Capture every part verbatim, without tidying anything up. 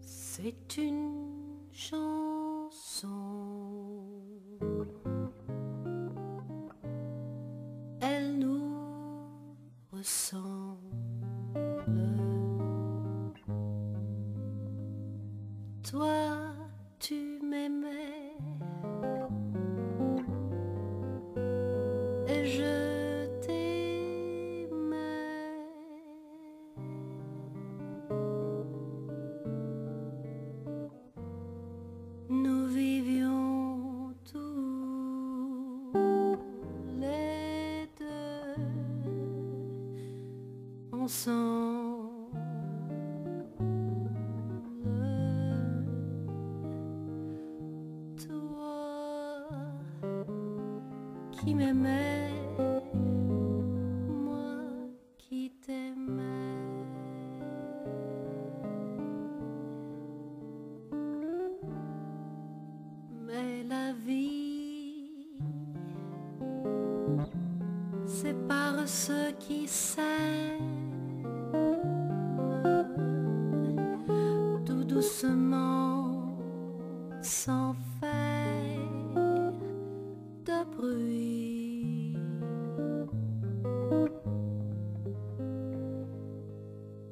C'est une chanson, elle nous ressemble. Toi, tu m'aimais et je t'aimais. Toi qui m'aimais, moi qui t'aimais. Mais la vie sépare ceux qui s'aiment. Doucement, sans faire de bruit.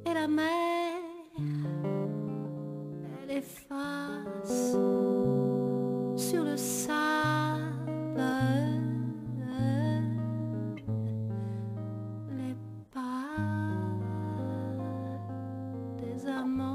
Et la mer, elle efface sur le sable les pas des amants.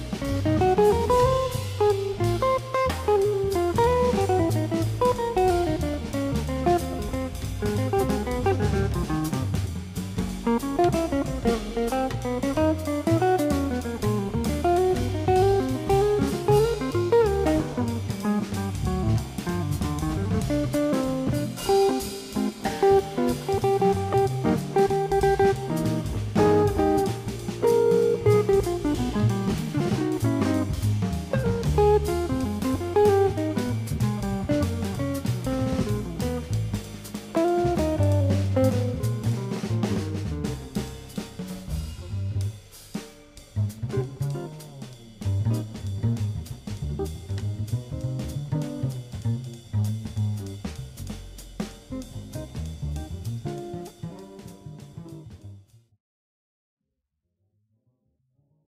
Thank you.